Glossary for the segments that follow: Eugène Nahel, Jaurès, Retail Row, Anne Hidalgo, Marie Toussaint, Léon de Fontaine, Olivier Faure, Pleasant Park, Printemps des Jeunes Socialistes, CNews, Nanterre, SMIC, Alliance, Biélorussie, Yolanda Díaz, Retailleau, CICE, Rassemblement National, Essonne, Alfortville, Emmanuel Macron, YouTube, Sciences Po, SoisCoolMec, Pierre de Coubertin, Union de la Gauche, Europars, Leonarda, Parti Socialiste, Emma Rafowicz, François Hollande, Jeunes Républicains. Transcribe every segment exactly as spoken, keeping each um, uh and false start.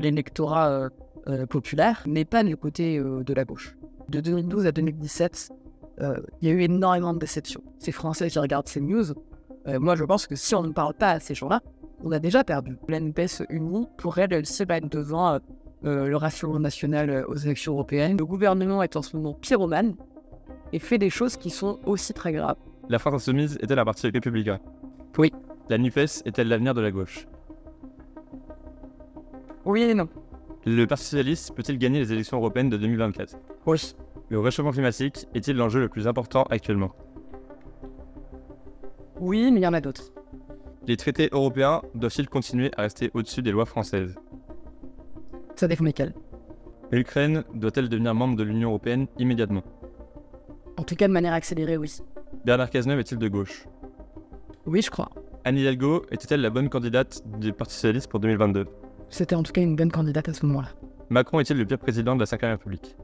l'électorat euh, euh, populaire, mais pas du côté euh, de la gauche. De deux mille douze à deux mille dix-sept, euh, il y a eu énormément de déceptions. Ces Français qui regardent CNews, euh, moi je pense que si on ne parle pas à ces gens-là, on a déjà perdu. La NUPES unie pourrait se battre devant euh, euh, le Rassemblement National euh, aux élections européennes. Le gouvernement est en ce moment pyromane et fait des choses qui sont aussi très graves. La France Insoumise est-elle un parti républicain? Oui. La NUPES est-elle l'avenir de la gauche? Oui et non. Le Parti Socialiste peut-il gagner les élections européennes de deux mille vingt-quatre? Oui. Le réchauffement climatique est-il l'enjeu le plus important actuellement? Oui, mais il y en a d'autres. Les traités européens doivent-ils continuer à rester au-dessus des lois françaises? Ça dépend lesquels. L'Ukraine doit-elle devenir membre de l'Union européenne immédiatement? En tout cas de manière accélérée, oui. Bernard Cazeneuve est-il de gauche? Oui, je crois. Anne Hidalgo était-elle la bonne candidate du Parti Socialiste pour deux mille vingt-deux? C'était en tout cas une bonne candidate à ce moment-là. Macron est-il le pire président de la cinquième République?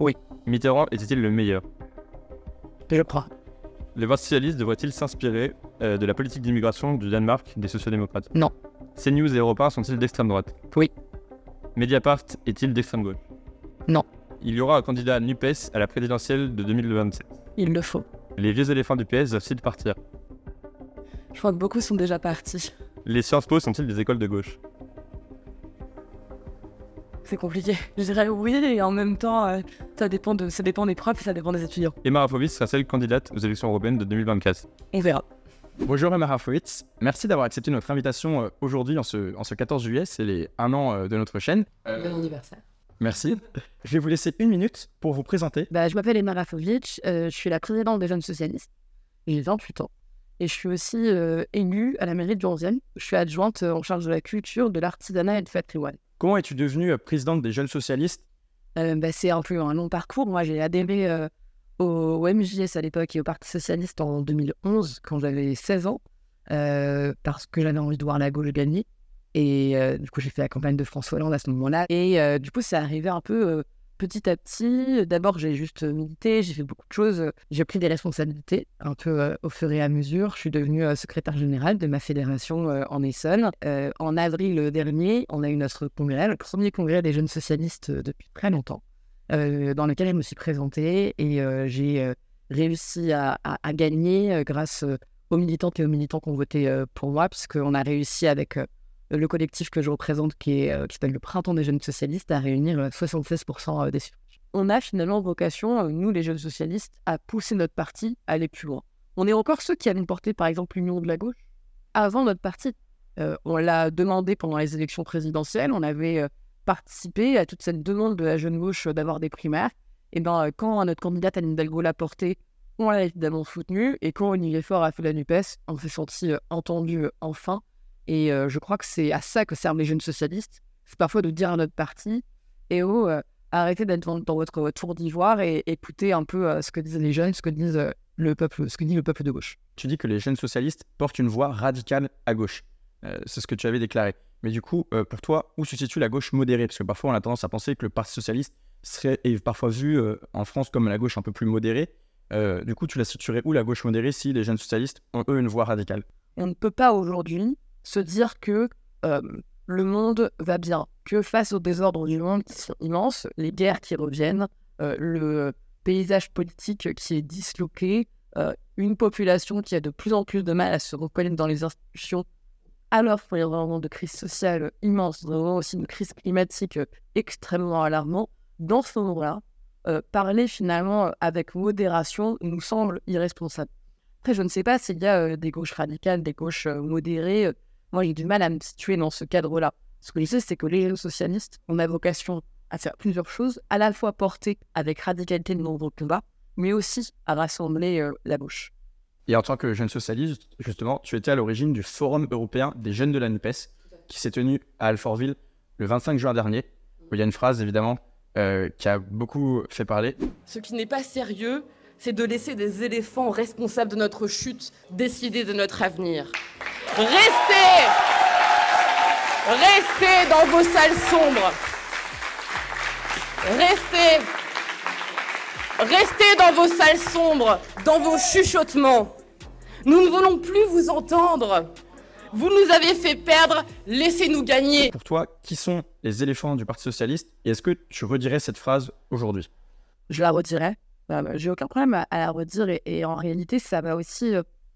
Oui. Mitterrand était-il le meilleur? Je crois. Le Parti Socialiste devrait-il s'inspirer euh, de la politique d'immigration du Danemark des sociodémocrates? Non. CNews et Europars sont-ils d'extrême droite? Oui. Mediapart est-il d'extrême gauche? Non. Il y aura un candidat à NUPES à la présidentielle de deux mille vingt-sept. Il le faut. Les vieux éléphants du P S doivent-ils partir? Je crois que beaucoup sont déjà partis. Les Sciences Po sont-ils des écoles de gauche? C'est compliqué. Je dirais oui, et en même temps, euh, ça, dépend de, ça dépend des profs et ça dépend des étudiants. Emma Rafowicz sera-t-elle candidate aux élections européennes de deux mille vingt-quatre? On verra. Bonjour Emma Rafowicz, merci d'avoir accepté notre invitation aujourd'hui en ce, en ce quatorze juillet, c'est les un an de notre chaîne. Euh... Bon anniversaire. Merci. Je vais vous laisser une minute pour vous présenter. Bah, je m'appelle Emma Rafowicz, euh, je suis la présidente des Jeunes Socialistes, j'ai vingt-huit ans. Et je suis aussi euh, élue à la mairie de Orzienne. Je suis adjointe en charge de la culture, de l'artisanat et du patrimoine. Comment es-tu devenue présidente des Jeunes Socialistes? euh, bah, C'est un peu un long parcours. Moi, j'ai adhéré euh, au, au M J S à l'époque et au Parti Socialiste en deux mille onze, quand j'avais seize ans, euh, parce que j'avais envie de voir la gauche gagner. Et euh, du coup, j'ai fait la campagne de François Hollande à ce moment-là. Et euh, du coup, ça arrivait un peu euh, petit à petit. D'abord, j'ai juste milité, j'ai fait beaucoup de choses. J'ai pris des responsabilités un peu euh, au fur et à mesure. Je suis devenue euh, secrétaire générale de ma fédération euh, en Essonne. Euh, en avril dernier, on a eu notre congrès, le premier congrès des jeunes socialistes euh, depuis très longtemps, euh, dans lequel je me suis présentée et euh, j'ai euh, réussi à, à, à gagner euh, grâce euh, aux militantes et aux militants qui ont voté euh, pour moi, puisqu'on a réussi avec... Euh, le collectif que je représente, qui est euh, qui s'appelle le Printemps des Jeunes Socialistes, à réunir euh, soixante-seize pour cent des suffrages. On a finalement vocation, euh, nous les jeunes socialistes, à pousser notre parti à aller plus loin. On est encore ceux qui avaient porté, par exemple, l'Union de la Gauche avant notre parti. Euh, on l'a demandé pendant les élections présidentielles, on avait euh, participé à toute cette demande de la jeune gauche euh, d'avoir des primaires. Et bien, euh, quand notre candidate Anne Hidalgo l'a porté, on l'a évidemment soutenu. Et quand Olivier Faure a fait la NUPES, on s'est senti euh, entendu euh, enfin. Et euh, je crois que c'est à ça que servent les jeunes socialistes. C'est parfois de dire à notre parti eh oh, euh, arrêtez d'être dans, dans votre tour d'ivoire et écoutez un peu euh, ce que disent les jeunes, ce que, disent, euh, le peuple, ce que dit le peuple de gauche. Tu dis que les jeunes socialistes portent une voix radicale à gauche. Euh, c'est ce que tu avais déclaré. Mais du coup, euh, pour toi, où se situe la gauche modérée? Parce que parfois, on a tendance à penser que le Parti Socialiste serait, est parfois vu euh, en France comme la gauche un peu plus modérée. Euh, du coup, tu la situerais où, la gauche modérée, si les jeunes socialistes ont, eux, une voix radicale? On ne peut pas aujourd'hui se dire que euh, le monde va bien, que face aux désordres du monde qui sont immenses, les guerres qui reviennent, euh, le paysage politique qui est disloqué, euh, une population qui a de plus en plus de mal à se reconnaître dans les institutions, alors qu'il y a vraiment de crise sociale immense, vraiment aussi une crise climatique extrêmement alarmante, dans ce moment-là, euh, parler finalement avec modération nous semble irresponsable. Après, je ne sais pas s'il y a euh, des gauches radicales, des gauches euh, modérées. Moi, j'ai du mal à me situer dans ce cadre-là. Ce que je sais, c'est que les jeunes socialistes, on a vocation à faire plusieurs choses, à la fois porter avec radicalité de nombreux combats, mais aussi à rassembler euh, la gauche. Et en tant que jeune socialiste, justement, tu étais à l'origine du Forum européen des jeunes de la NUPES, qui s'est tenu à Alfortville le vingt-cinq juin dernier, où il y a une phrase, évidemment, euh, qui a beaucoup fait parler. Ce qui n'est pas sérieux, c'est de laisser des éléphants responsables de notre chute décider de notre avenir. Restez, restez dans vos salles sombres. Restez, restez dans vos salles sombres, dans vos chuchotements. Nous ne voulons plus vous entendre. vous nous avez fait perdre, laissez-nous gagner. Pour toi, qui sont les éléphants du Parti Socialiste et est-ce que tu redirais cette phrase aujourd'hui? Je la redirais, j'ai aucun problème à la redire et, et en réalité ça m'a aussi,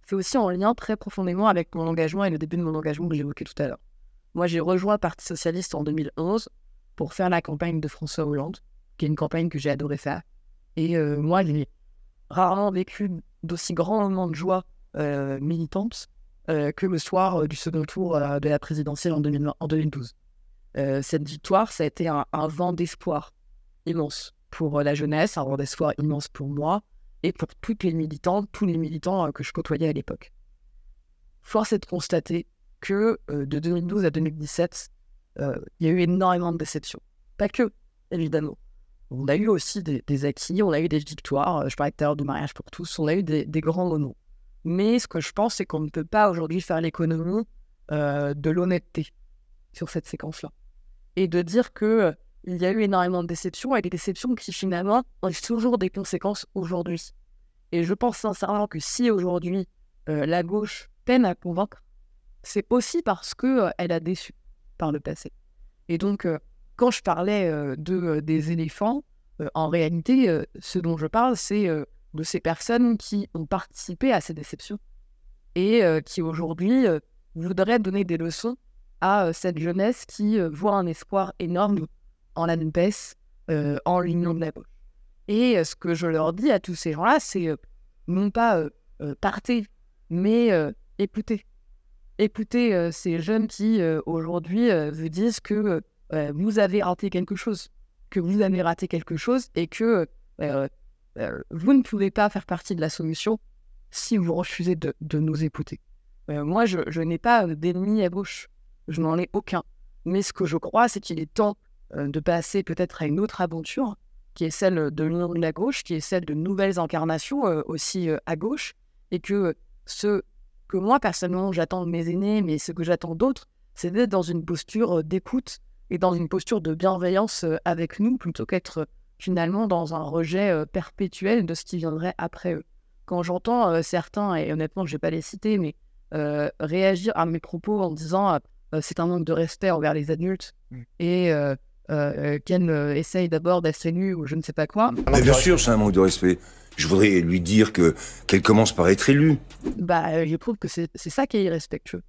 c'est aussi en lien très profondément avec mon engagement et le début de mon engagement que j'évoquais tout à l'heure. Moi j'ai rejoint le Parti Socialiste en deux mille onze pour faire la campagne de François Hollande, qui est une campagne que j'ai adoré faire. Et euh, moi j'ai rarement vécu d'aussi grands moments de joie euh, militante euh, que le soir euh, du second tour euh, de la présidentielle en, deux mille, en deux mille douze. Euh, cette victoire, ça a été un, un vent d'espoir immense pour euh, la jeunesse, un vent d'espoir immense pour moi et pour toutes les militantes, tous les militants euh, que je côtoyais à l'époque. Force est de constater que euh, de deux mille douze à deux mille dix-sept, euh, il y a eu énormément de déceptions. Pas que, évidemment. On a eu aussi des, des acquis, on a eu des victoires, je parlais tout à l'heure de mariage pour tous, on a eu des, des grands moments. Mais ce que je pense, c'est qu'on ne peut pas aujourd'hui faire l'économie euh, de l'honnêteté sur cette séquence-là. Et de dire qu'il euh, y a eu énormément de déceptions, et des déceptions qui finalement ont toujours des conséquences aujourd'hui. Et je pense sincèrement que si aujourd'hui euh, la gauche peine à convaincre, c'est aussi parce qu'elle euh, a déçu par le passé. Et donc... Euh, Quand je parlais euh, de, euh, des éléphants, euh, en réalité, euh, ce dont je parle, c'est euh, de ces personnes qui ont participé à ces déceptions et euh, qui aujourd'hui euh, voudraient donner des leçons à euh, cette jeunesse qui euh, voit un espoir énorme en la NUPES, euh, en l'Union de la Gauche. Et euh, ce que je leur dis à tous ces gens-là, c'est euh, non pas euh, euh, partez, mais euh, écoutez. Écoutez euh, ces jeunes qui, euh, aujourd'hui, euh, vous disent que... Euh, Euh, vous avez raté quelque chose, que vous avez raté quelque chose et que euh, euh, vous ne pouvez pas faire partie de la solution si vous refusez de, de nous écouter. Euh, moi, je, je n'ai pas d'ennemis à gauche, je n'en ai aucun. Mais ce que je crois, c'est qu'il est temps euh, de passer peut-être à une autre aventure, qui est celle de l'Union de la Gauche, qui est celle de nouvelles incarnations euh, aussi euh, à gauche, et que ce que moi, personnellement, j'attends de mes aînés, mais ce que j'attends d'autres, c'est d'être dans une posture euh, d'écoute, et dans une posture de bienveillance avec nous, plutôt qu'être finalement dans un rejet perpétuel de ce qui viendrait après eux. Quand j'entends euh, certains, et honnêtement je ne vais pas les citer, mais euh, réagir à mes propos en disant euh, c'est un manque de respect envers les adultes, mmh. et euh, euh, qu'elle euh, essaye d'abord d'être nue ou je ne sais pas quoi. Mais bien sûr c'est un manque de respect, je voudrais lui dire que, qu'elle commence par être élue. Bah, euh, je trouve que c'est, c'est ça qui est irrespectueux.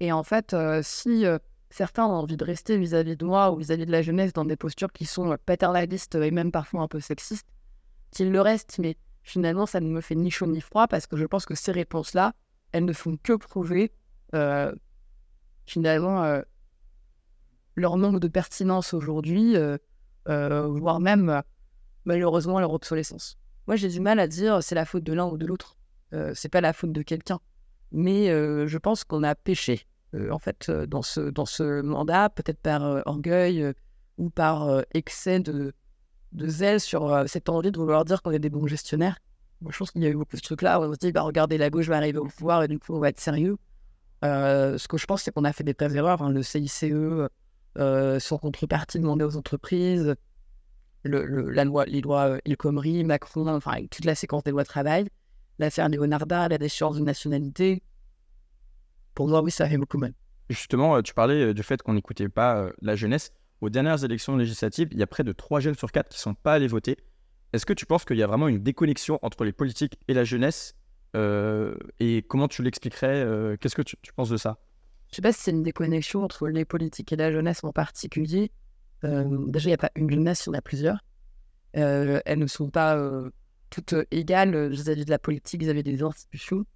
Et en fait, euh, si... Euh, Certains ont envie de rester vis-à-vis de moi ou vis-à-vis de la jeunesse dans des postures qui sont paternalistes et même parfois un peu sexistes, qu'ils le restent, mais finalement ça ne me fait ni chaud ni froid parce que je pense que ces réponses-là, elles ne font que prouver euh, finalement euh, leur manque de pertinence aujourd'hui, euh, euh, voire même malheureusement leur obsolescence. Moi j'ai du mal à dire c'est la faute de l'un ou de l'autre, euh, c'est pas la faute de quelqu'un, mais euh, je pense qu'on a péché. Euh, en fait, euh, dans, ce, dans ce mandat, peut-être par euh, orgueil euh, ou par euh, excès de, de zèle sur euh, cette envie de vouloir dire qu'on est des bons gestionnaires. Moi, je pense qu'il y a eu beaucoup de trucs là où on se dit bah, regardez, la gauche va arriver au pouvoir et du coup, on va être sérieux. Euh, ce que je pense, c'est qu'on a fait des vraies erreurs. Hein, le C I C E, euh, sans contrepartie demandée aux entreprises, le, le, la loi, les lois euh, El Khomri, Macron, enfin, toute la séquence des lois de travail, l'affaire Leonarda, la déchéance de nationalité. Pour moi, oui, ça fait beaucoup mal. Justement, tu parlais du fait qu'on n'écoutait pas la jeunesse. Aux dernières élections législatives, il y a près de trois jeunes sur quatre qui ne sont pas allés voter. Est-ce que tu penses qu'il y a vraiment une déconnexion entre les politiques et la jeunesse euh, et comment tu l'expliquerais euh, Qu'est-ce que tu, tu penses de ça? Je ne sais pas si c'est une déconnexion entre les politiques et la jeunesse en particulier. Euh, déjà, il n'y a pas une jeunesse, il y en a plusieurs. Euh, elles ne sont pas euh, toutes égales vis-à-vis de la politique, vis-à-vis des institutions.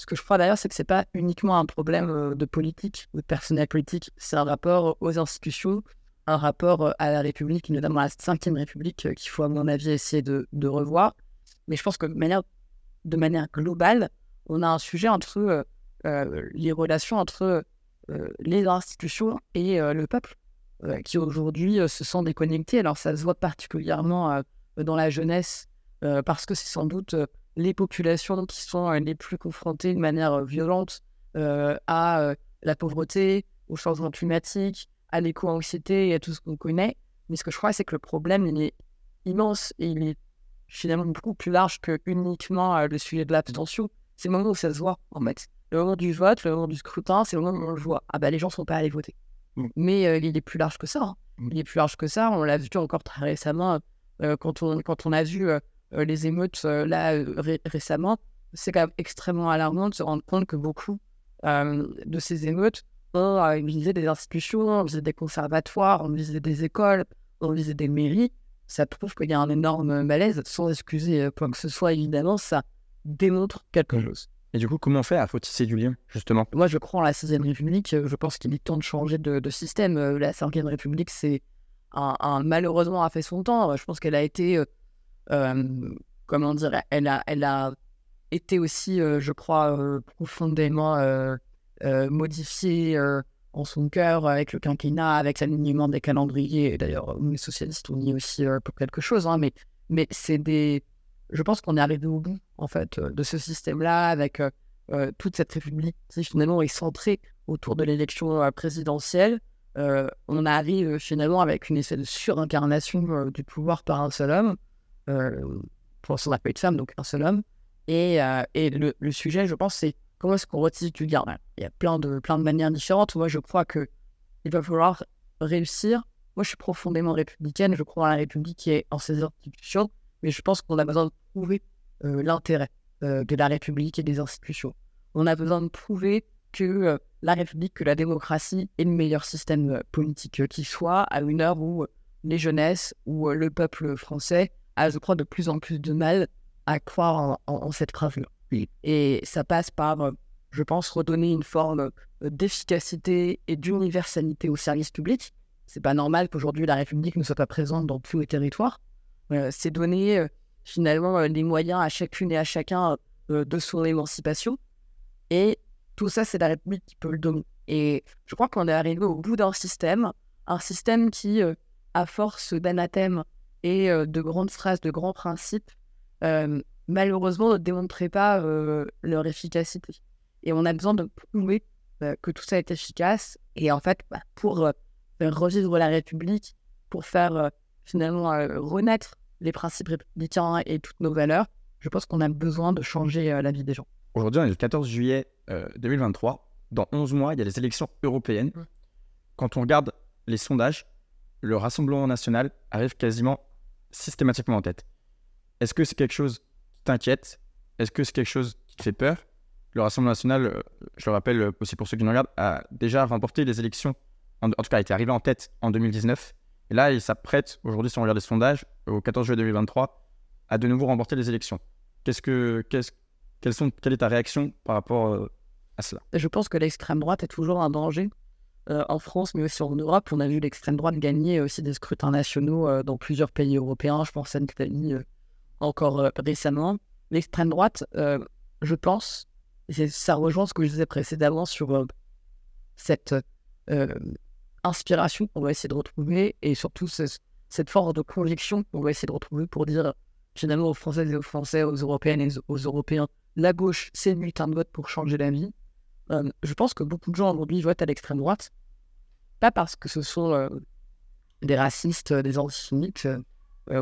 Ce que je crois d'ailleurs, c'est que ce n'est pas uniquement un problème de politique ou de personnel politique, c'est un rapport aux institutions, un rapport à la République, notamment à la cinquième République, qu'il faut à mon avis essayer de, de revoir. Mais je pense que de manière, de manière globale, on a un sujet entre euh, les relations entre euh, les institutions et euh, le peuple, euh, qui aujourd'hui euh, se sent déconnecté. Alors ça se voit particulièrement euh, dans la jeunesse, euh, parce que c'est sans doute... Euh, les populations qui sont les plus confrontées de manière violente euh, à euh, la pauvreté, au changement climatique, à l'éco-anxiété et à tout ce qu'on connaît. Mais ce que je crois, c'est que le problème, il est immense et il est finalement beaucoup plus large que uniquement euh, le sujet de l'abstention. C'est le moment où ça se voit, en fait. Le moment du vote, le moment du scrutin, c'est le moment où on le voit. Ah bah les gens ne sont pas allés voter. Mm. Mais euh, il est plus large que ça. Hein. Mm. Il est plus large que ça. On l'a vu encore très récemment, euh, quand, on, quand on a vu euh, les émeutes euh, là ré récemment. C'est quand même extrêmement alarmant de se rendre compte que beaucoup euh, de ces émeutes ont euh, visé des institutions, ont visé des conservatoires, ont visé des écoles, ont visé des mairies. Ça prouve qu'il y a un énorme malaise, sans excuser quoi que ce soit, évidemment, ça démontre quelque chose. Et du coup, comment faire? Il faut tisser du lien, justement. Moi, je crois en la sixième République. Je pense qu'il est temps de changer de, de système. La cinquième République, c'est un, un, malheureusement, a fait son temps. Je pense qu'elle a été, euh, comment dire, elle a, elle a été aussi, euh, je crois, euh, profondément euh, euh, modifiée euh, en son cœur, avec le quinquennat, avec l'alignement des calendriers. Et d'ailleurs, les socialistes ont dit aussi euh, pour quelque chose, hein, mais, mais c'est des... Je pense qu'on est arrivé au bout, en fait, de ce système-là, avec euh, toute cette République qui, finalement, est centrée autour de l'élection euh, présidentielle. Euh, on arrive, finalement, avec une espèce de surincarnation euh, du pouvoir par un seul homme. Euh, pour l'instant, on n'a pas eu de femme, donc un seul homme. Et, euh, et le, le sujet, je pense, c'est comment est-ce qu'on retire du lien. Il y a plein de, plein de manières différentes. Moi, je crois qu'il va falloir réussir. Moi, je suis profondément républicaine. Je crois en la République qui est en ses institutions. Mais je pense qu'on a besoin de prouver euh, l'intérêt euh, de la République et des institutions. On a besoin de prouver que euh, la République, que la démocratie est le meilleur système euh, politique euh, qui soit, à une heure où euh, les jeunesses, où euh, le peuple français a, je crois, de plus en plus de mal à croire en, en, en cette preuve-là. Oui. Et ça passe par, euh, je pense, redonner une forme euh, d'efficacité et d'universalité au service public. C'est pas normal qu'aujourd'hui la République ne soit pas présente dans tous les territoires. Euh, c'est donner euh, finalement euh, les moyens à chacune et à chacun euh, de son émancipation. Et tout ça, c'est la République qui peut le donner. Et je crois qu'on est arrivé au bout d'un système, un système qui, euh, à force d'anathèmes et euh, de grandes phrases, de grands principes, euh, malheureusement ne démontrait pas euh, leur efficacité. Et on a besoin de prouver euh, que tout ça est efficace. Et en fait, bah, pour euh, faire revivre la République, pour faire... Euh, finalement, euh, renaître les principes républicains et toutes nos valeurs, je pense qu'on a besoin de changer euh, la vie des gens. Aujourd'hui, on est le quatorze juillet euh, deux mille vingt-trois. Dans onze mois, il y a les élections européennes. Mmh. Quand on regarde les sondages, le Rassemblement National arrive quasiment systématiquement en tête. Est-ce que c'est quelque chose qui t'inquiète? Est-ce que c'est quelque chose qui te fait peur? Le Rassemblement National, euh, je le rappelle aussi pour ceux qui nous regardent, a déjà remporté les élections, en, en tout cas, il était arrivé en tête en deux mille dix-neuf. Et là, il s'apprête, aujourd'hui, si on regarde les sondages, au quatorze juillet deux mille vingt-trois, à de nouveau remporter les élections. Qu'est-ce que, qu'est-ce, quelles sont, quelle est ta réaction par rapport à cela? Je pense que l'extrême droite est toujours un danger euh, en France, mais aussi en Europe. On a vu l'extrême droite gagner aussi des scrutins nationaux euh, dans plusieurs pays européens. Je pense à l'Italie euh, encore euh, récemment. L'extrême droite, euh, je pense, et ça rejoint ce que je disais précédemment sur euh, cette... Euh, inspiration qu'on va essayer de retrouver et surtout ce, cette force de conviction qu'on va essayer de retrouver pour dire finalement aux Françaises et aux Français, aux Européennes et aux Européens, la gauche, c'est le bulletin de vote pour changer la vie. Euh, je pense que beaucoup de gens aujourd'hui votent à l'extrême droite, pas parce que ce sont euh, des racistes, euh, des antisémites. Euh,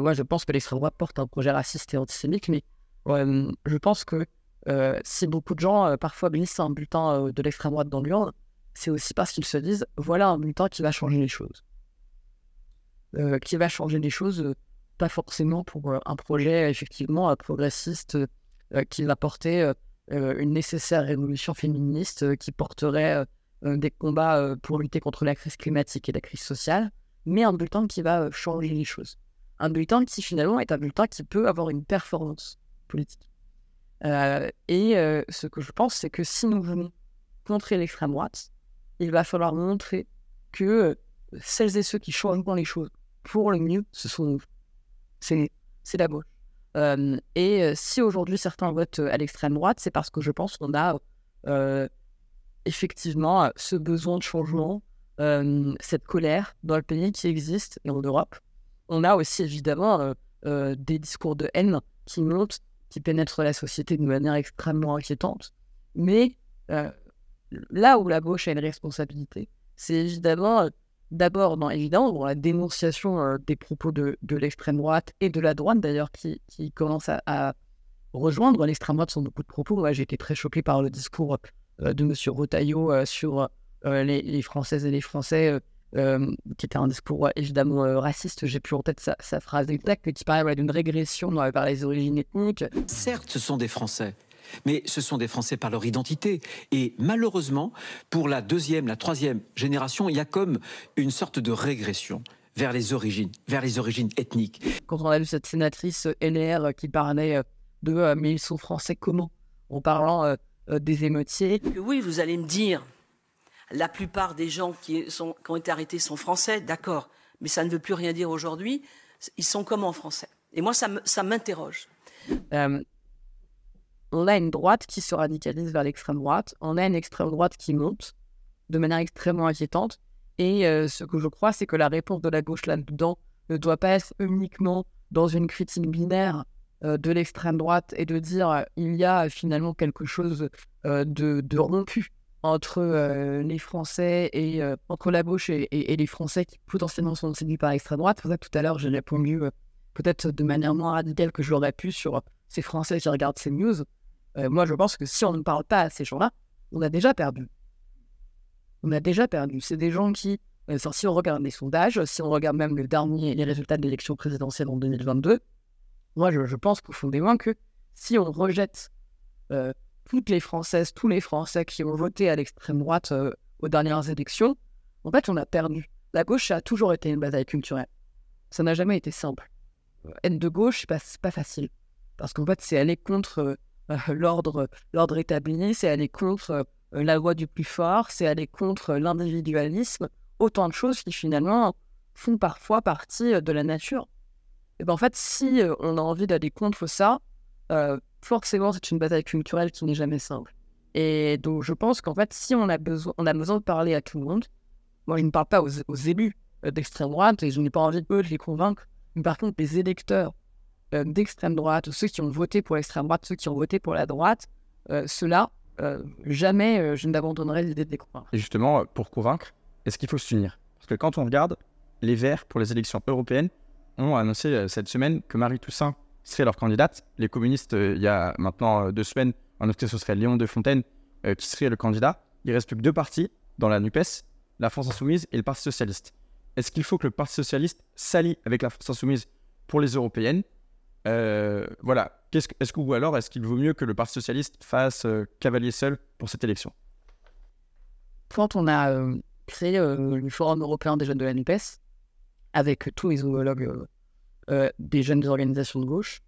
moi, je pense que l'extrême droite porte un projet raciste et antisémite, mais euh, je pense que euh, si beaucoup de gens euh, parfois glissent un bulletin euh, de l'extrême droite dans l'urne, c'est aussi parce qu'ils se disent, voilà un bulletin qui va changer les choses. Euh, qui va changer les choses, euh, pas forcément pour euh, un projet, effectivement, euh, progressiste, euh, qui va porter euh, une nécessaire révolution féministe, euh, qui porterait euh, des combats euh, pour lutter contre la crise climatique et la crise sociale, mais un bulletin qui va euh, changer les choses. Un bulletin qui, finalement, est un bulletin qui peut avoir une performance politique. Euh, et euh, ce que je pense, c'est que si nous voulons contrer l'extrême droite, il va falloir montrer que celles et ceux qui changent les choses pour le mieux, ce sont nous. C'est la gauche. Euh, et si aujourd'hui certains votent à l'extrême droite, c'est parce que je pense qu'on a euh, effectivement ce besoin de changement, euh, cette colère dans le pays qui existe et en Europe. On a aussi évidemment euh, euh, des discours de haine qui montent, qui pénètrent la société de manière extrêmement inquiétante. Mais... Euh, là où la gauche a une responsabilité, c'est évidemment, euh, d'abord dans, évidemment, dans la dénonciation euh, des propos de, de l'extrême droite et de la droite d'ailleurs qui, qui commence à, à rejoindre l'extrême droite sur beaucoup de propos. Moi, j'ai été très choqué par le discours euh, de M. Retailleau euh, sur euh, les, les Françaises et les Français, euh, qui était un discours évidemment euh, raciste, j'ai plus en tête sa, sa phrase exacte, mais qui parlait ouais, d'une régression euh, par les origines ethniques. Certes, ce sont des Français, mais ce sont des Français par leur identité. Et malheureusement, pour la deuxième, la troisième génération, il y a comme une sorte de régression vers les origines, vers les origines ethniques. Quand on a vu cette sénatrice N R qui parlait de euh, « mais ils sont français comment ?» en parlant euh, euh, des émeutiers. Oui, vous allez me dire, la plupart des gens qui, sont, qui ont été arrêtés sont français, d'accord, mais ça ne veut plus rien dire aujourd'hui. Ils sont comment français? Et moi, ça m'interroge. Euh, on a une droite qui se radicalise vers l'extrême droite, on a une extrême droite qui monte de manière extrêmement inquiétante. Et euh, ce que je crois, c'est que la réponse de la gauche là-dedans ne doit pas être uniquement dans une critique binaire euh, de l'extrême droite et de dire euh, il y a finalement quelque chose euh, de, de rompu entre euh, les Français et euh, entre la gauche et, et, et les Français qui potentiellement sont séduits par l'extrême droite. C'est pour ça que tout à l'heure, j'ai répondu euh, peut-être de manière moins radicale que je l'aurais pu sur euh, ces Français qui regardent ces news. Euh, moi, je pense que si on ne parle pas à ces gens-là, on a déjà perdu. On a déjà perdu. C'est des gens qui, euh, si on regarde les sondages, si on regarde même le dernier, les résultats de l'élection présidentielle en deux mille vingt-deux, moi je, je pense profondément que si on rejette euh, toutes les Françaises, tous les Français qui ont voté à l'extrême droite euh, aux dernières élections, en fait on a perdu. La gauche, ça a toujours été une bataille culturelle. Ça n'a jamais été simple. Être de gauche, c'est pas, pas facile. Parce qu'en fait, c'est aller contre euh, l'ordre établi, c'est aller contre... Euh, la loi du plus fort, c'est aller contre l'individualisme, autant de choses qui finalement font parfois partie de la nature. Et ben en fait, si on a envie d'aller contre ça, euh, forcément c'est une bataille culturelle qui n'est jamais simple. Et donc je pense qu'en fait, si on a besoin, on a besoin de parler à tout le monde. Moi, je ne parle pas aux, aux élus d'extrême droite et je n'ai pas envie eux de les convaincre. Mais par contre, les électeurs euh, d'extrême droite, ceux qui ont voté pour l'extrême droite, ceux qui ont voté pour la droite, euh, ceux-là. Euh, jamais euh, je n'abandonnerai l'idée de les convaincre. Et justement, pour convaincre, est-ce qu'il faut s'unir? Parce que quand on regarde, les Verts, pour les élections européennes, ont annoncé euh, cette semaine que Marie Toussaint serait leur candidate. Les communistes, euh, il y a maintenant euh, deux semaines, ont annoncé que ce serait Léon de Fontaine euh, qui serait le candidat. Il ne reste plus que deux partis dans la NUPES, la France Insoumise et le Parti Socialiste. Est-ce qu'il faut que le Parti Socialiste s'allie avec la France Insoumise pour les européennes? Euh, voilà. Qu'est-ce que, est-ce que, ou alors, est-ce qu'il vaut mieux que le Parti Socialiste fasse euh, cavalier seul pour cette élection? Quand on a euh, créé euh, le Forum européen des jeunes de la NUPES, avec euh, tous les homologues euh, euh, des jeunes des organisations de gauche,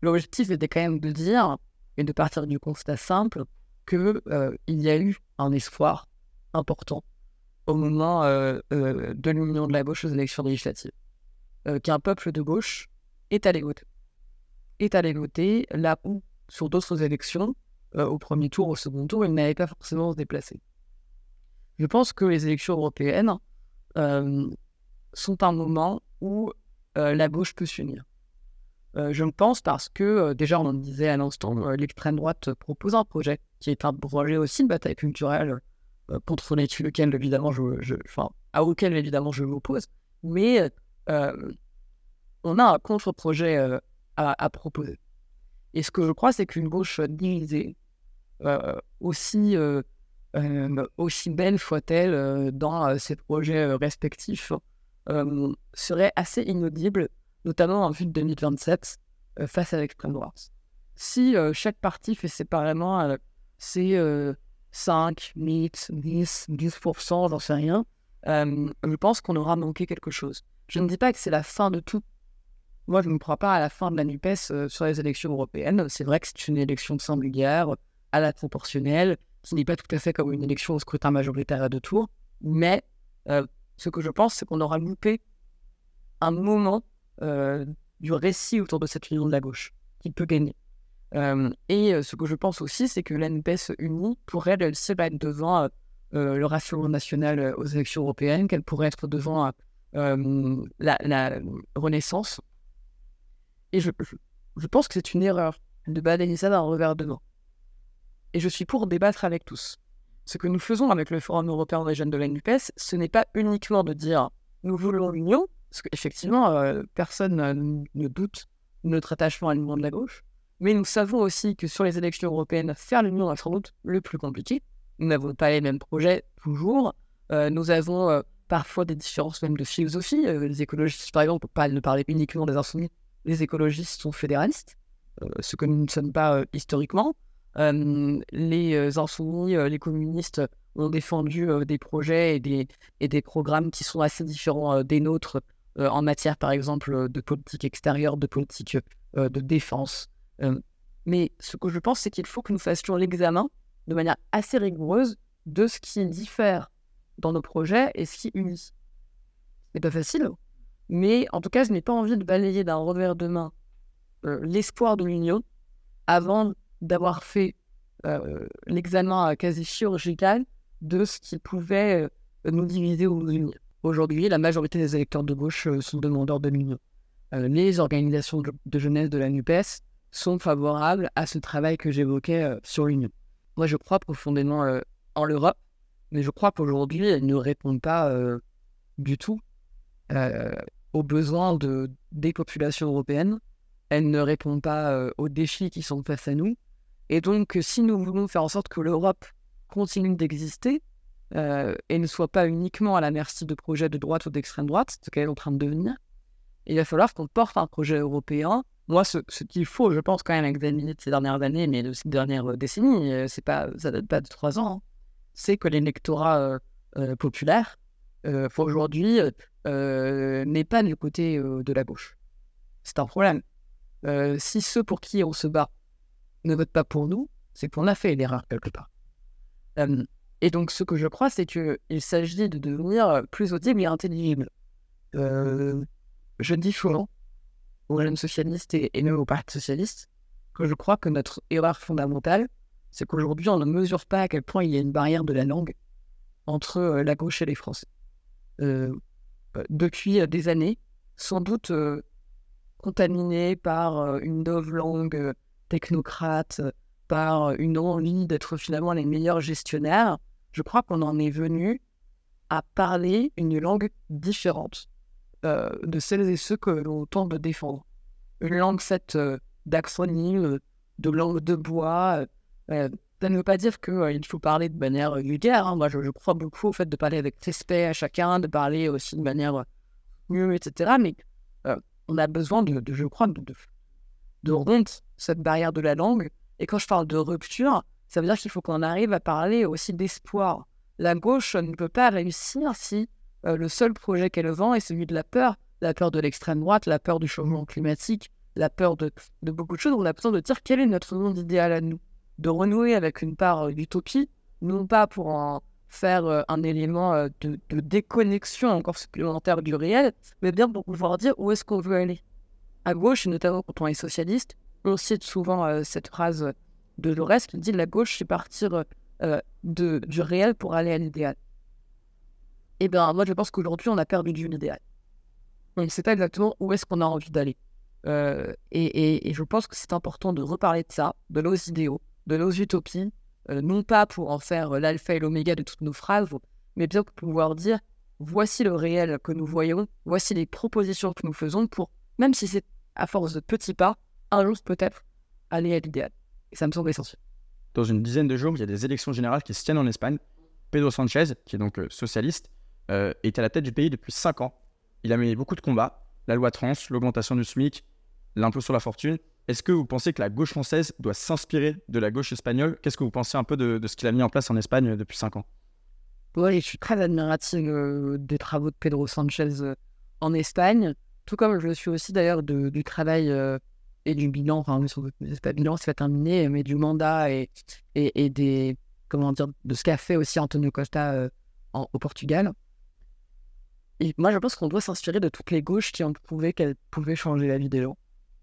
l'objectif était quand même de dire, et de partir du constat simple, qu'il euh, y a eu un espoir important au moment euh, euh, de l'Union de la Gauche aux élections législatives, euh, qu'un peuple de gauche est allé voter. Est allé voter là où, sur d'autres élections, euh, au premier tour, au second tour, il n'allait pas forcément se déplacer. Je pense que les élections européennes euh, sont un moment où euh, la gauche peut s'unir. Euh, je le pense parce que, euh, déjà, on en disait à l'instant, euh, l'extrême droite propose un projet qui est un projet aussi de bataille culturelle euh, contre lequel, évidemment, je, je, enfin, à auquel, évidemment, je m'oppose. Mais euh, on a un contre-projet euh, à, à proposer. Et ce que je crois, c'est qu'une gauche divisée, euh, aussi, euh, euh, aussi belle soit-elle euh, dans euh, ses projets euh, respectifs, euh, serait assez inaudible, notamment en vue de deux mille vingt-sept, euh, face à l'extrême droite. Si euh, chaque parti fait séparément euh, ses euh, cinq, huit, dix, dix pour cent, j'en sais rien, euh, je pense qu'on aura manqué quelque chose. Je ne dis pas que c'est la fin de tout. Moi, je ne crois pas à la fin de la NUPES euh, sur les élections européennes. C'est vrai que c'est une élection singulière, à la proportionnelle, qui n'est pas tout à fait comme une élection au scrutin majoritaire à deux tours. Mais euh, ce que je pense, c'est qu'on aura loupé un moment euh, du récit autour de cette union de la gauche, qui peut gagner. Euh, et euh, ce que je pense aussi, c'est que la NUPES unie pourrait réussir à être devant euh, le Rassemblement National euh, aux élections européennes, qu'elle pourrait être devant euh, la, la Renaissance. Et je, je, je pense que c'est une erreur de balayer ça d'un revers de main. Et je suis pour débattre avec tous. Ce que nous faisons avec le Forum européen des jeunes de la NUPES, ce n'est pas uniquement de dire « nous voulons l'union », parce qu'effectivement, euh, personne euh, ne doute de notre attachement à l'union de la gauche, Mais nous savons aussi que sur les élections européennes, faire l'union est sans doute le plus compliqué. Nous n'avons pas les mêmes projets, toujours. Euh, nous avons euh, parfois des différences même de philosophie. Euh, les écologistes, par exemple, pas ne parler uniquement des insoumis, les écologistes sont fédéralistes, euh, ce que nous ne sommes pas euh, historiquement. Euh, les insoumis, euh, les communistes ont défendu euh, des projets et des, et des programmes qui sont assez différents euh, des nôtres euh, en matière, par exemple, de politique extérieure, de politique euh, de défense. Euh, mais ce que je pense, c'est qu'il faut que nous fassions l'examen de manière assez rigoureuse de ce qui diffère dans nos projets et ce qui unit. Ce n'est pas facile, mais en tout cas, je n'ai pas envie de balayer d'un revers de main euh, l'espoir de l'union avant d'avoir fait euh, l'examen quasi chirurgical de ce qui pouvait euh, nous diviser ou nous unir. Aujourd'hui, la majorité des électeurs de gauche euh, sont demandeurs de l'union. Euh, les organisations de jeunesse de la NUPES sont favorables à ce travail que j'évoquais euh, sur l'union. Moi, je crois profondément euh, en l'Europe, mais je crois qu'aujourd'hui, elle ne répond pas euh, du tout euh, aux besoins de, des populations européennes. Elle ne répond pas euh, aux défis qui sont face à nous. Et donc, si nous voulons faire en sorte que l'Europe continue d'exister euh, et ne soit pas uniquement à la merci de projets de droite ou d'extrême droite, ce qu'elle est en train de devenir, il va falloir qu'on porte un projet européen. Moi, ce, ce qu'il faut, je pense, quand même, examiner de ces dernières années, mais de ces dernières décennies, c'est pas, ça ne date pas de trois ans, hein, c'est que l'électorat euh, euh, populaire, euh, pour aujourd'hui, euh, n'est pas du côté euh, de la gauche. C'est un problème. Euh, si ceux pour qui on se bat ne votent pas pour nous, c'est qu'on a fait l'erreur quelque part. Euh, et donc, ce que je crois, c'est qu'il s'agit de devenir plus audible et intelligible. Euh, je dis souvent aux jeunes socialistes et, et même au Parti Socialiste, que je crois que notre erreur fondamentale, c'est qu'aujourd'hui, on ne mesure pas à quel point il y a une barrière de la langue entre euh, la gauche et les Français. Euh, depuis euh, des années, sans doute euh, contaminés par euh, une nouvelle langue euh, technocrate, euh, par euh, une envie d'être finalement les meilleurs gestionnaires, je crois qu'on en est venu à parler une langue différente. Euh, de celles et ceux que l'on tente de défendre. Une langue, cette euh, d'acronyme, de langue de bois, euh, ça ne veut pas dire qu'il euh, faut parler de manière vulgaire. Hein. Moi, je, je crois beaucoup au fait de parler avec respect à chacun, de parler aussi de manière mieux, et cetera. Mais euh, on a besoin, de, de je crois, de, de, de rompre cette barrière de la langue. Et quand je parle de rupture, ça veut dire qu'il faut qu'on arrive à parler aussi d'espoir. La gauche ne peut pas réussir si Euh, le seul projet qu'elle vend est celui de la peur, la peur de l'extrême droite, la peur du changement climatique, la peur de, de beaucoup de choses. On a besoin de dire quel est notre monde idéal à nous, de renouer avec une part euh, d'utopie, non pas pour en faire euh, un élément euh, de, de déconnexion encore supplémentaire du réel, mais bien pour pouvoir dire où est-ce qu'on veut aller. À gauche, notamment quand on est socialiste, on cite souvent euh, cette phrase de Jaurès qui dit « la gauche, c'est partir euh, de, du réel pour aller à l'idéal ». Eh bien, moi, je pense qu'aujourd'hui, on a perdu du l'idéal. On ne sait pas exactement où est-ce qu'on a envie d'aller. Euh, et, et, et je pense que c'est important de reparler de ça, de nos idéaux, de nos utopies, euh, non pas pour en faire l'alpha et l'oméga de toutes nos phrases, mais bien pour pouvoir dire, voici le réel que nous voyons, voici les propositions que nous faisons pour, même si c'est à force de petits pas, un jour peut-être aller à l'idéal. Et ça me semble essentiel. Dans une dizaine de jours, il y a des élections générales qui se tiennent en Espagne. Pedro Sánchez, qui est donc euh, socialiste, Euh, est à la tête du pays depuis cinq ans. Il a mené beaucoup de combats, la loi trans, l'augmentation du SMIC, l'impôt sur la fortune. Est-ce que vous pensez que la gauche française doit s'inspirer de la gauche espagnole? Qu'est-ce que vous pensez un peu de, de ce qu'il a mis en place en Espagne depuis cinq ans? Oui, je suis très admirative euh, des travaux de Pedro Sánchez euh, en Espagne, tout comme je le suis aussi d'ailleurs du travail euh, et du bilan, enfin, c'est pas bilan, c'est pas terminé, mais du mandat et, et, et des, comment dire, de ce qu'a fait aussi Antonio Costa euh, en, au Portugal. Et moi, je pense qu'on doit s'inspirer de toutes les gauches qui ont prouvé qu'elles pouvaient changer la vie des gens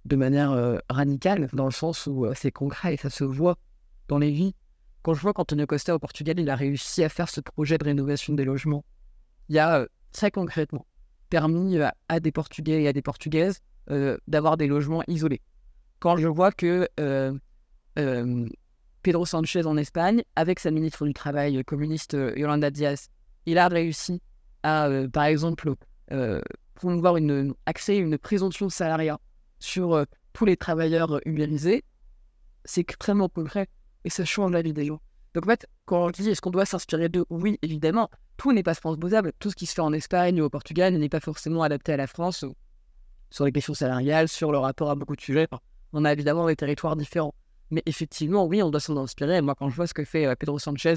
de manière euh, radicale, dans le sens où euh, c'est concret et ça se voit dans les vies. Quand je vois qu'Antonio Costa au Portugal, il a réussi à faire ce projet de rénovation des logements, il y a euh, très concrètement permis à, à des Portugais et à des Portugaises euh, d'avoir des logements isolés. Quand je vois que euh, euh, Pedro Sánchez en Espagne, avec sa ministre du Travail communiste euh, Yolanda Díaz, il a réussi à, euh, par exemple, euh, promouvoir une, accès à une présomption salariale sur euh, tous les travailleurs euh, ubérisés, c'est extrêmement concret et ça change la vie des gens. Donc en fait, quand on dit est-ce qu'on doit s'inspirer d'eux, oui, évidemment, tout n'est pas transposable. Tout ce qui se fait en Espagne ou au Portugal n'est pas forcément adapté à la France sur les questions salariales, sur le rapport à beaucoup de sujets. Enfin, on a évidemment des territoires différents. Mais effectivement, oui, on doit s'en inspirer. Moi, quand je vois ce que fait euh, Pedro Sánchez,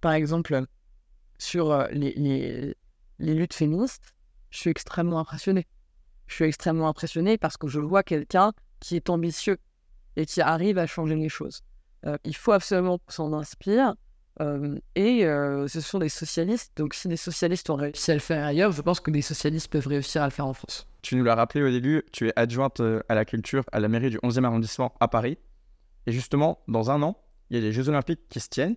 par exemple, euh, sur euh, les, les, les luttes féministes, je suis extrêmement impressionné. Je suis extrêmement impressionné parce que je vois quelqu'un qui est ambitieux et qui arrive à changer les choses. Euh, il faut absolument s'en inspirer. Euh, et euh, ce sont des socialistes. Donc si des socialistes ont réussi à le faire ailleurs, je pense que des socialistes peuvent réussir à le faire en France. Tu nous l'as rappelé au début, tu es adjointe à la culture à la mairie du onzième arrondissement à Paris. Et justement, dans un an, il y a les Jeux Olympiques qui se tiennent.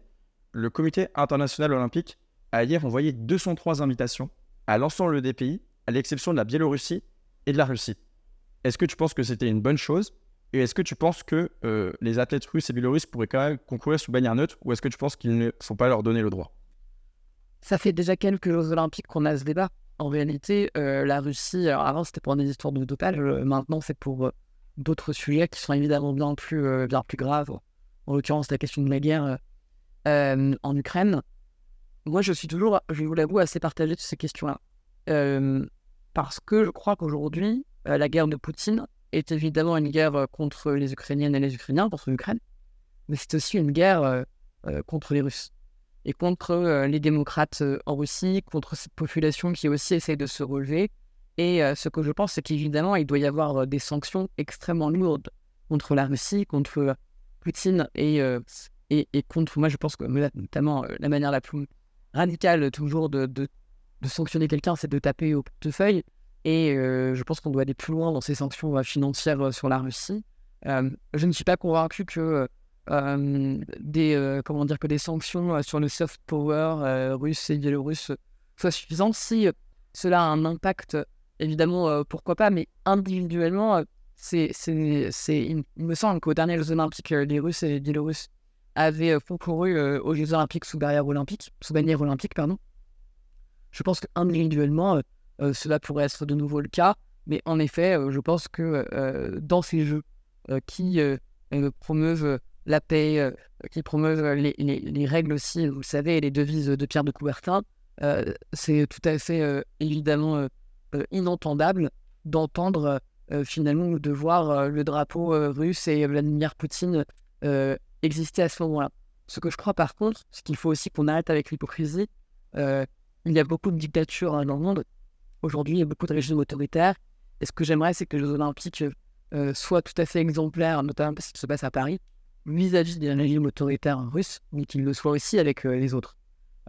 Le Comité international olympique a hier envoyé deux cent trois invitations à l'ensemble des pays, à l'exception de la Biélorussie et de la Russie. Est-ce que tu penses que c'était une bonne chose ? Et est-ce que tu penses que euh, les athlètes russes et biélorusses pourraient quand même concourir sous bannière neutre, ou est-ce que tu penses qu'il ne faut pas leur donner le droit ? Ça fait déjà quelques Jeux Olympiques qu'on a ce débat. En réalité, euh, la Russie, alors avant c'était pour des histoires de dopage, euh, maintenant c'est pour euh, d'autres sujets qui sont évidemment bien plus, euh, bien plus graves. En l'occurrence, la question de la guerre euh, en Ukraine. Moi, je suis toujours, je vous l'avoue, assez partagé sur ces questions-là. Euh, parce que je crois qu'aujourd'hui, euh, la guerre de Poutine est évidemment une guerre contre les Ukrainiennes et les Ukrainiens, contre l'Ukraine, mais c'est aussi une guerre euh, euh, contre les Russes et contre euh, les démocrates euh, en Russie, contre cette population qui aussi essaye de se relever. Et euh, ce que je pense, c'est qu'évidemment, il doit y avoir euh, des sanctions extrêmement lourdes contre la Russie, contre euh, Poutine et, euh, et, et contre, moi je pense que notamment euh, la manière la plus radicale toujours de, de, de sanctionner quelqu'un, c'est de taper au portefeuille. Et euh, je pense qu'on doit aller plus loin dans ces sanctions euh, financières euh, sur la Russie. Euh, je ne suis pas convaincu que, euh, des, euh, comment dire, que des sanctions euh, sur le soft power euh, russe et biélorusse soient suffisantes. Si euh, cela a un impact, évidemment, euh, pourquoi pas, mais individuellement, euh, c'est, c'est, c'est, il me semble qu'aux derniers Jeux Olympiques, euh, les Russes et les Biélorusses avaient euh, concouru euh, aux Jeux Olympiques sous bannière olympique, sous bannière olympique, pardon. Je pense qu'individuellement, euh, Euh, cela pourrait être de nouveau le cas, mais en effet, euh, je pense que euh, dans ces jeux euh, qui euh, promeuvent la paix, euh, qui promeuvent les, les, les règles aussi, vous le savez, et les devises de Pierre de Coubertin, euh, c'est tout à fait euh, évidemment euh, euh, inentendable d'entendre euh, finalement de voir euh, le drapeau euh, russe et Vladimir Poutine euh, exister à ce moment-là. Ce que je crois par contre, c'est qu'il faut aussi qu'on arrête avec l'hypocrisie. Euh, il y a beaucoup de dictatures hein, dans le monde. Aujourd'hui, il y a beaucoup de régimes autoritaires. Et ce que j'aimerais, c'est que les Jeux Olympiques euh, soient tout à fait exemplaires, notamment parce qu'ils se passent à Paris, vis-à-vis des régimes autoritaires russes, mais qu'ils le soient aussi avec euh, les autres.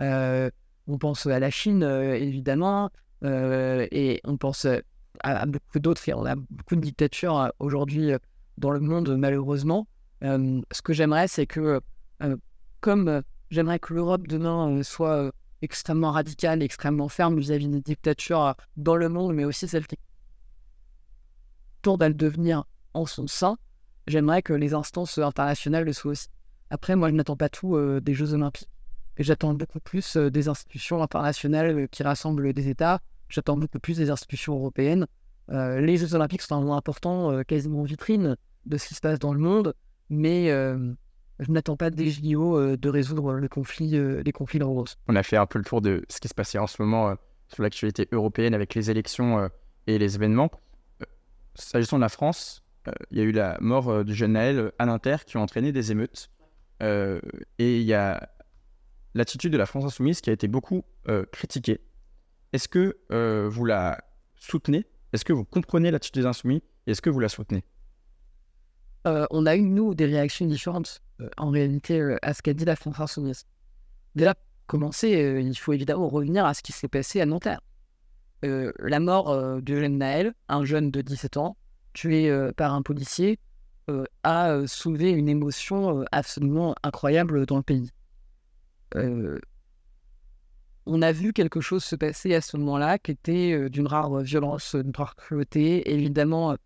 Euh, on pense à la Chine, euh, évidemment, euh, et on pense à, à beaucoup d'autres. On a beaucoup de dictatures euh, aujourd'hui euh, dans le monde, malheureusement. Euh, ce que j'aimerais, c'est que, euh, comme euh, j'aimerais que l'Europe demain euh, soit... Euh, extrêmement radicale, extrêmement ferme vis-à-vis des dictatures dans le monde, mais aussi celles qui tournent à le devenir en son sein, j'aimerais que les instances internationales le soient aussi. Après, moi, je n'attends pas tout euh, des Jeux Olympiques. Et j'attends beaucoup plus euh, des institutions internationales euh, qui rassemblent des États. J'attends beaucoup plus des institutions européennes. Euh, les Jeux Olympiques sont un moment important, euh, quasiment vitrine de ce qui se passe dans le monde, mais... Euh, je n'attends pas des J O euh, de résoudre le conflit, euh, les conflits de rose. On a fait un peu le tour de ce qui se passait en ce moment euh, sur l'actualité européenne avec les élections euh, et les événements. Euh, s'agissant de la France, euh, il y a eu la mort euh, du jeune Nahel à Nanterre qui a entraîné des émeutes. Euh, et il y a l'attitude de la France Insoumise qui a été beaucoup euh, critiquée. Est-ce que euh, vous la soutenez ? Est-ce que vous comprenez l'attitude des Insoumis ? Est-ce que vous la soutenez ? Euh, on a eu, nous, des réactions différentes, euh, en réalité, euh, à ce qu'a dit la France Insoumise. Déjà, pour commencer, euh, il faut évidemment revenir à ce qui s'est passé à Nanterre. Euh, la mort euh, de Eugène Nahel, un jeune de dix-sept ans, tué euh, par un policier, euh, a euh, soulevé une émotion euh, absolument incroyable dans le pays. Euh, on a vu quelque chose se passer à ce moment-là qui était euh, d'une rare violence, d'une rare cruauté, évidemment... Euh,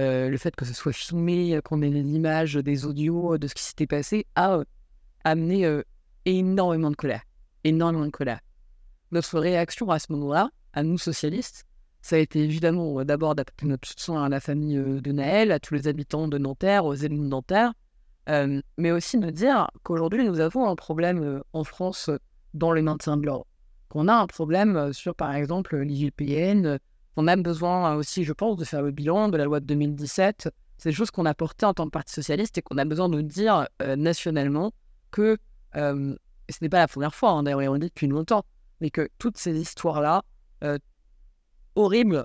Euh, le fait que ce soit filmé, qu'on ait des images, des audios de ce qui s'était passé, a euh, amené euh, énormément de colère. Énormément de colère. Notre réaction à ce moment-là, à nous socialistes, ça a été évidemment euh, d'abord d'apporter notre soutien à la famille euh, de Nahel, à tous les habitants de Nanterre, aux élus de Nanterre, euh, mais aussi de dire qu'aujourd'hui, nous avons un problème euh, en France dans le maintien de l'ordre, qu'on a un problème euh, sur, par exemple, l'I G P N, qu'on a besoin euh, aussi, je pense, de faire le bilan de la loi de deux mille dix-sept. C'est des choses qu'on a portées en tant que Parti Socialiste et qu'on a besoin de dire euh, nationalement que, euh, ce n'est pas la première fois, hein, d'ailleurs, on le dit depuis longtemps, mais que toutes ces histoires-là, euh, horribles,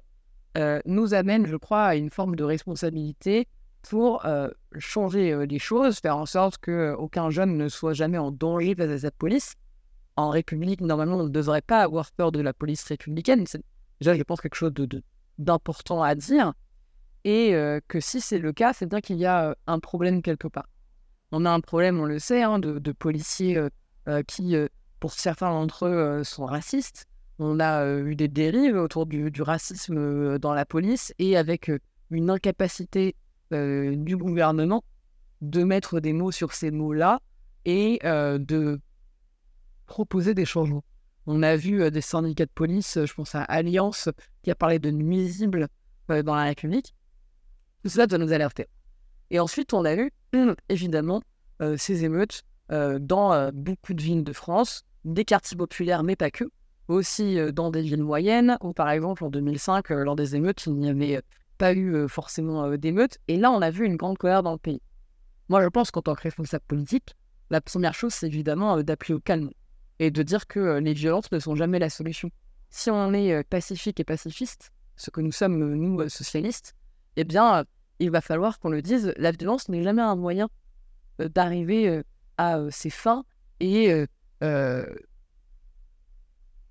Euh, nous amène, je crois, à une forme de responsabilité pour euh, changer euh, les choses, faire en sorte qu'aucun jeune ne soit jamais en danger face à cette police. En République, normalement, on ne devrait pas avoir peur de la police républicaine. C'est déjà, je pense, quelque chose de, de, d'important à dire. Et euh, que si c'est le cas, c'est bien qu'il y a euh, un problème quelque part. On a un problème, on le sait, hein, de, de policiers euh, euh, qui, euh, pour certains d'entre eux, euh, sont racistes. On a euh, eu des dérives autour du, du racisme euh, dans la police et avec euh, une incapacité euh, du gouvernement de mettre des mots sur ces mots-là et euh, de proposer des changements. On a vu euh, des syndicats de police, euh, je pense à Alliance, qui a parlé de nuisibles euh, dans la République. Tout cela doit nous alerter. Et ensuite, on a eu, évidemment, euh, ces émeutes euh, dans euh, beaucoup de villes de France, des quartiers populaires, mais pas que. Aussi dans des villes moyennes, où par exemple en deux mille cinq, lors des émeutes, il n'y avait pas eu forcément d'émeutes. Et là, on a vu une grande colère dans le pays. Moi, je pense qu'en tant que responsable politique, la première chose, c'est évidemment d'appeler au calme et de dire que les violences ne sont jamais la solution. Si on est pacifique et pacifiste, ce que nous sommes, nous, socialistes, eh bien, il va falloir qu'on le dise, la violence n'est jamais un moyen d'arriver à ses fins et... Euh,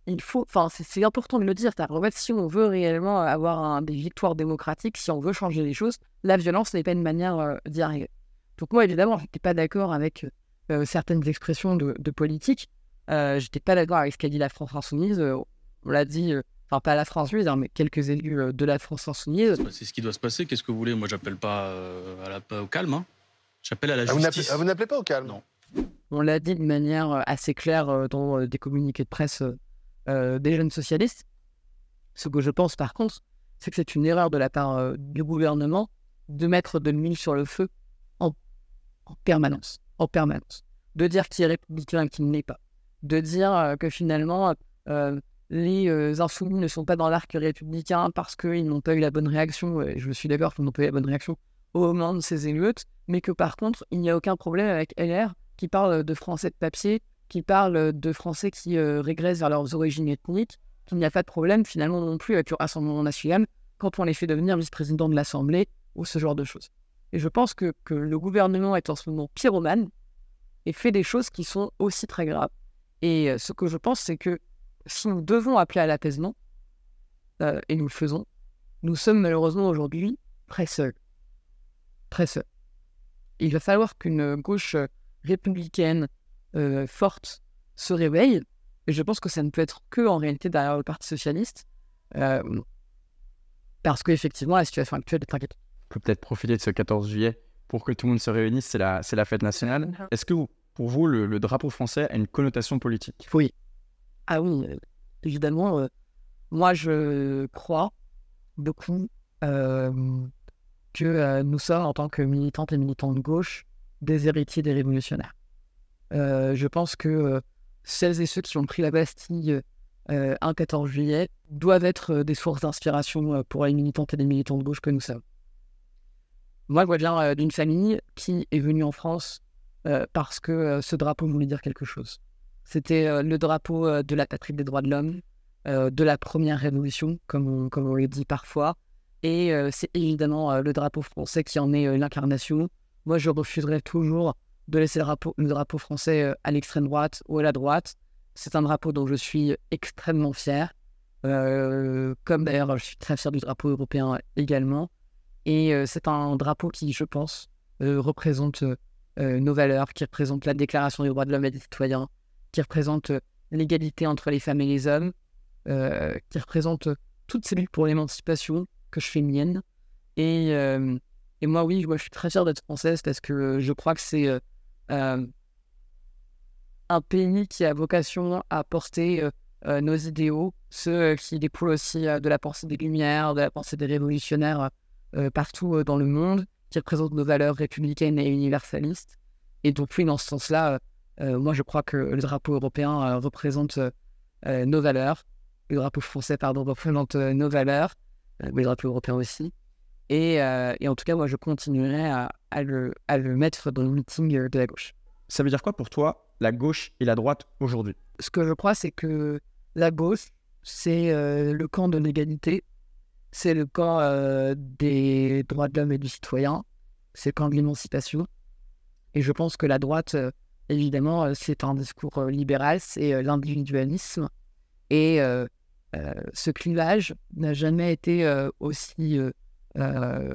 Il faut, enfin, c'est, c'est important de le dire. En fait, si on veut réellement avoir un, des victoires démocratiques, si on veut changer les choses, la violence n'est pas une manière euh, d'y arriver. Donc moi, évidemment, je n'étais pas d'accord avec euh, certaines expressions de, de politique. Euh, je n'étais pas d'accord avec ce qu'a dit la France Insoumise. Euh, on l'a dit, euh, enfin pas la France Insoumise, mais quelques élus euh, de la France Insoumise. C'est ce qui doit se passer. Qu'est-ce que vous voulez? Moi, j'appelle pas, euh, à la, pas au calme. Hein. J'appelle à la justice. Vous n'appelez pas au calme? Non. On l'a dit de manière assez claire euh, dans euh, des communiqués de presse euh, Euh, des jeunes socialistes. Ce que je pense par contre, c'est que c'est une erreur de la part euh, du gouvernement de mettre de l'huile sur le feu en, en permanence, en permanence. De dire qu'il est républicain et qu'il ne l'est pas. De dire euh, que finalement euh, les euh, insoumis ne sont pas dans l'arc républicain parce qu'ils n'ont pas eu la bonne réaction, et je suis d'accord qu'ils n'ont pas eu la bonne réaction au moment de ces émeutes, mais que par contre il n'y a aucun problème avec L R qui parle de français de papier, qui parlent de Français qui euh, régressent vers leurs origines ethniques, qu'il n'y a pas de problème finalement non plus avec le Rassemblement National quand on les fait devenir vice-président de l'Assemblée ou ce genre de choses. Et je pense que, que le gouvernement est en ce moment pyromane et fait des choses qui sont aussi très graves. Et euh, ce que je pense, c'est que si nous devons appeler à l'apaisement, euh, et nous le faisons, nous sommes malheureusement aujourd'hui très seuls. Très seuls. Il va falloir qu'une gauche républicaine Euh, forte se réveille, et je pense que ça ne peut être que en réalité derrière le Parti Socialiste, euh, parce qu'effectivement la situation actuelle est inquiétante. On peut peut-être profiter de ce quatorze juillet pour que tout le monde se réunisse, c'est la, c'est la fête nationale. Mm-hmm. Est-ce que vous, pour vous le, le drapeau français a une connotation politique? Oui. Ah oui, évidemment. Euh, moi je crois beaucoup euh, que euh, nous sommes en tant que militantes et militants de gauche des héritiers des révolutionnaires. Euh, je pense que euh, celles et ceux qui ont pris la Bastille euh, un quatorze juillet doivent être euh, des sources d'inspiration euh, pour les militantes et les militants de gauche que nous sommes. Moi, je vois bien euh, d'une famille qui est venue en France euh, parce que euh, ce drapeau voulait dire quelque chose. C'était euh, le drapeau euh, de la patrie des droits de l'homme, euh, de la première révolution, comme on, comme on le dit parfois, et euh, c'est évidemment euh, le drapeau français qui en est euh, l'incarnation. Moi, je refuserai toujours de laisser le drapeau, le drapeau français à l'extrême droite ou à la droite. C'est un drapeau dont je suis extrêmement fier. Euh, comme d'ailleurs, je suis très fier du drapeau européen également. Et euh, c'est un drapeau qui, je pense, euh, représente euh, nos valeurs, qui représente la Déclaration des droits de l'homme et des citoyens, qui représente euh, l'égalité entre les femmes et les hommes, euh, qui représente euh, toutes ces luttes pour l'émancipation que je fais mienne. Et, euh, et moi, oui, moi, je suis très fier d'être française parce que euh, je crois que c'est... Euh, Euh, un pays qui a vocation à porter euh, euh, nos idéaux, ceux euh, qui découlent aussi euh, de la pensée des Lumières, de la pensée des révolutionnaires euh, partout euh, dans le monde, qui représente nos valeurs républicaines et universalistes. Et donc oui, dans ce sens-là, euh, moi je crois que le drapeau européen euh, représente euh, nos valeurs, le drapeau français, pardon, représente euh, nos valeurs, euh, mais le drapeau européen aussi. Et, euh, et en tout cas, moi je continuerai à, à, le, à le mettre dans le meeting de la gauche. Ça veut dire quoi pour toi, la gauche et la droite aujourd'hui? Ce que je crois, c'est que la gauche, c'est euh, le camp de l'égalité, c'est le camp euh, des droits de l'homme et du citoyen, c'est le camp de l'émancipation. Et je pense que la droite, euh, évidemment, c'est un discours euh, libéral, c'est euh, l'individualisme. Et euh, euh, ce clivage n'a jamais été euh, aussi, euh, euh,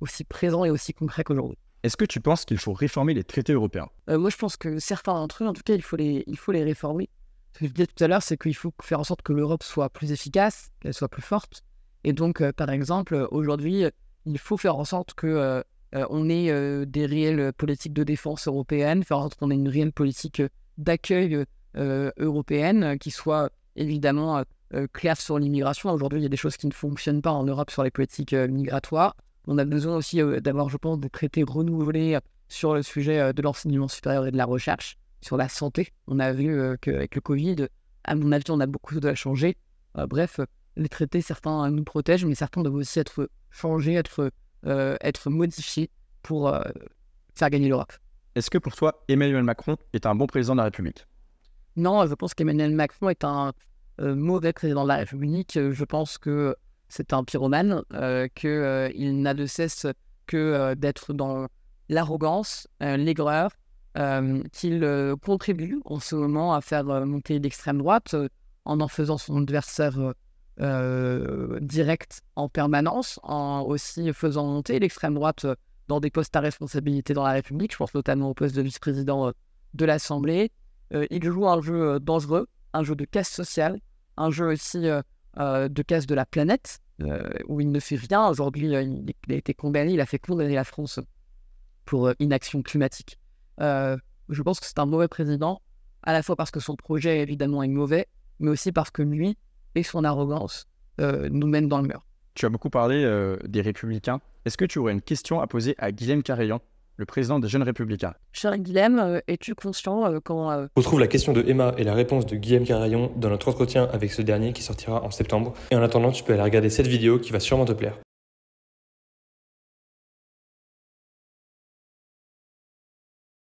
aussi présent et aussi concret qu'aujourd'hui. Est-ce que tu penses qu'il faut réformer les traités européens? euh, Moi, je pense que certains d'entre eux, en tout cas, il faut les, il faut les réformer. Ce que je disais tout à l'heure, c'est qu'il faut faire en sorte que l'Europe soit plus efficace, qu'elle soit plus forte. Et donc, euh, par exemple, aujourd'hui, il faut faire en sorte qu'on euh, ait euh, des réelles politiques de défense européennes, faire en sorte qu'on ait une réelle politique d'accueil euh, européenne qui soit évidemment euh, claire sur l'immigration. Aujourd'hui, il y a des choses qui ne fonctionnent pas en Europe sur les politiques euh, migratoires. On a besoin aussi euh, d'avoir, je pense, des traités renouvelés sur le sujet euh, de l'enseignement supérieur et de la recherche. Sur la santé, on a vu euh, qu'avec le Covid, à mon avis, on a beaucoup de choses à changer. Euh, bref, les traités, certains nous protègent, mais certains doivent aussi être changés, être, euh, être modifiés pour euh, faire gagner l'Europe. Est-ce que pour toi, Emmanuel Macron est un bon président de la République? Non, je pense qu'Emmanuel Macron est un euh, mauvais président de la République. Je pense que c'est un pyromane, euh, qu'il euh, n'a de cesse que euh, d'être dans l'arrogance, euh, l'aigreur, Euh, qu'il euh, contribue en ce moment à faire euh, monter l'extrême droite euh, en en faisant son adversaire euh, euh, direct en permanence, en aussi faisant monter l'extrême droite euh, dans des postes à responsabilité dans la République. Je pense notamment au poste de vice-président euh, de l'Assemblée. Euh, il joue un jeu euh, dangereux, un jeu de casse sociale, un jeu aussi euh, euh, de casse de la planète, euh, où il ne fait rien. Aujourd'hui, euh, il a été condamné, il a fait condamner la France pour euh, inaction climatique. Euh, je pense que c'est un mauvais président, à la fois parce que son projet évidemment est mauvais, mais aussi parce que lui et son arrogance euh, nous mènent dans le mur. Tu as beaucoup parlé euh, des Républicains. Est-ce que tu aurais une question à poser à Guilhem Carayon, le président des Jeunes Républicains? Cher Guilhem, euh, es-tu conscient euh, quand... Euh... On retrouve la question de Emma et la réponse de Guilhem Carayon dans notre entretien avec ce dernier qui sortira en septembre. Et en attendant, tu peux aller regarder cette vidéo qui va sûrement te plaire.